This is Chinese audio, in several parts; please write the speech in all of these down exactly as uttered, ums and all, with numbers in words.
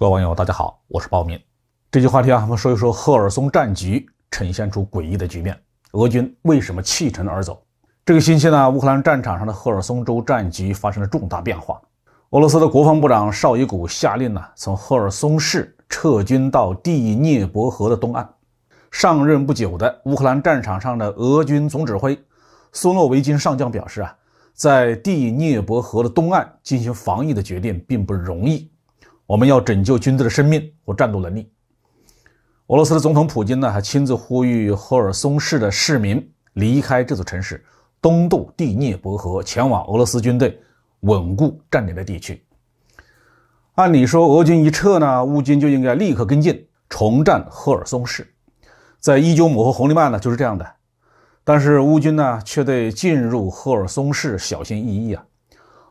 各位网友，大家好，我是鲍民。这期话题啊，我们说一说赫尔松战局呈现出诡异的局面，俄军为什么弃城而走？这个星期呢，乌克兰战场上的赫尔松州战局发生了重大变化。俄罗斯的国防部长绍伊古下令呢，从赫尔松市撤军到第聂伯河的东岸。上任不久的乌克兰战场上的俄军总指挥苏诺维金上将表示啊，在第聂伯河的东岸进行防御的决定并不容易。我们要拯救军队的生命和战斗能力。俄罗斯的总统普京呢，还亲自呼吁赫尔松市的市民离开这座城市，东渡第聂伯河，前往俄罗斯军队稳固占领的地区。按理说，俄军一撤呢，乌军就应该立刻跟进，重占赫尔松市。在伊久姆和红利曼呢，就是这样的。但是乌军呢，却对进入赫尔松市小心翼翼啊。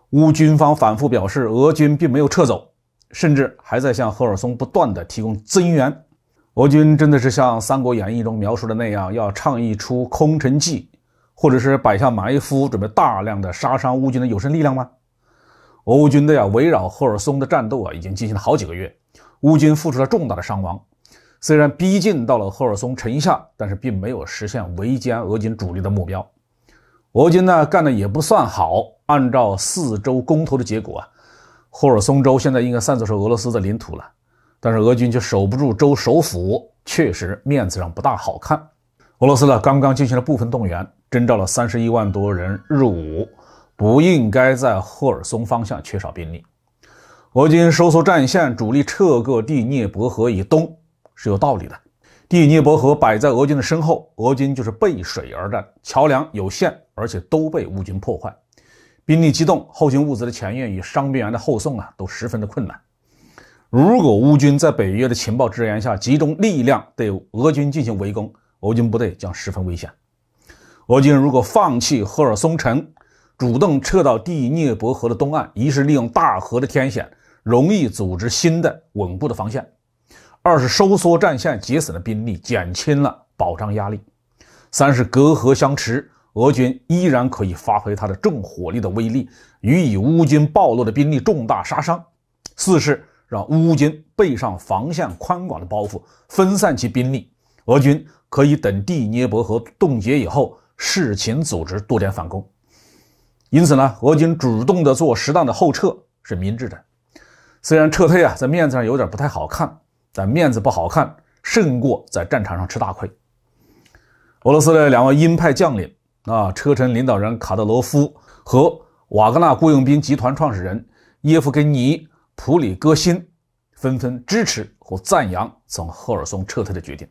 乌军方反复表示，俄军并没有撤走。甚至还在向赫尔松不断地提供增援。俄军真的是像《三国演义》中描述的那样，要倡议出空城计，或者是摆下埋伏，准备大量的杀伤乌军的有生力量吗？俄军队啊，围绕赫尔松的战斗啊，已经进行了好几个月，乌军付出了重大的伤亡。虽然逼近到了赫尔松城下，但是并没有实现围歼俄军主力的目标。俄军呢，干的也不算好，按照四周公投的结果啊。赫尔松州现在应该算作是俄罗斯的领土了，但是俄军却守不住州首府，确实面子上不大好看。俄罗斯呢，刚刚进行了部分动员，征召了三十一万多人入伍，不应该在赫尔松方向缺少兵力。俄军收缩战线，主力撤个第聂伯河以东是有道理的。第聂伯河摆在俄军的身后，俄军就是背水而战，桥梁有限，而且都被乌军破坏。兵力机动，后勤物资的前运与伤病员的后送啊，都十分的困难。如果乌军在北约的情报支援下集中力量对俄军进行围攻，俄军部队将十分危险。俄军如果放弃赫尔松城，主动撤到第聂伯河的东岸，一是利用大河的天险，容易组织新的稳固的防线；二是收缩战线，节省了兵力，减轻了保障压力；三是隔河相持。俄军依然可以发挥它的重火力的威力，予以乌军暴露的兵力重大杀伤。四是让乌军背上防线宽广的包袱，分散其兵力，俄军可以等第聂伯河冻结以后，视情组织多点反攻。因此呢，俄军主动的做适当的后撤是明智的。虽然撤退啊，在面子上有点不太好看，但面子不好看胜过在战场上吃大亏。俄罗斯的两位鹰派将领。啊，车臣领导人卡德罗夫和瓦格纳雇佣兵集团创始人耶夫根尼·普里戈辛纷纷支持和赞扬从赫尔松撤退的决定。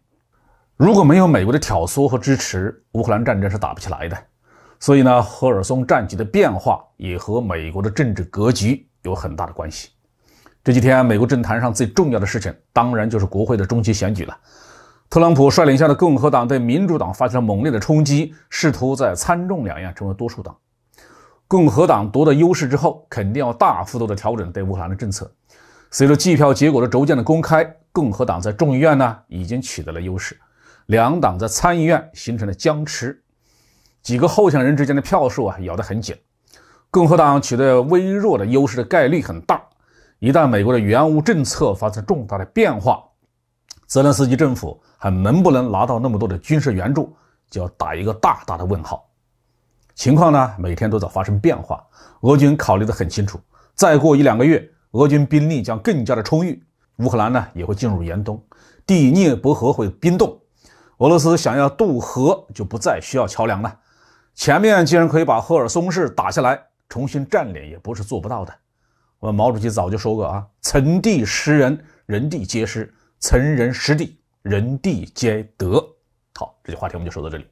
如果没有美国的挑唆和支持，乌克兰战争是打不起来的。所以呢，赫尔松战局的变化也和美国的政治格局有很大的关系。这几天，美国政坛上最重要的事情，当然就是国会的中期选举了。特朗普率领下的共和党对民主党发起了猛烈的冲击，试图在参众两院成为多数党。共和党夺得优势之后，肯定要大幅度的调整对乌克兰的政策。随着计票结果的逐渐的公开，共和党在众议院呢已经取得了优势，两党在参议院形成了僵持，几个候选人之间的票数啊咬得很紧，共和党取得微弱的优势的概率很大。一旦美国的原物政策发生重大的变化，泽连斯基政府还能不能拿到那么多的军事援助，就要打一个大大的问号。情况呢，每天都在发生变化。俄军考虑得很清楚，再过一两个月，俄军兵力将更加的充裕，乌克兰呢也会进入严冬，第聂伯河会冰冻，俄罗斯想要渡河就不再需要桥梁了。前面既然可以把赫尔松市打下来，重新占领也不是做不到的。我们毛主席早就说过啊，曾地识人，人地皆识。曾人识地，人地皆得。好，这期话题我们就说到这里。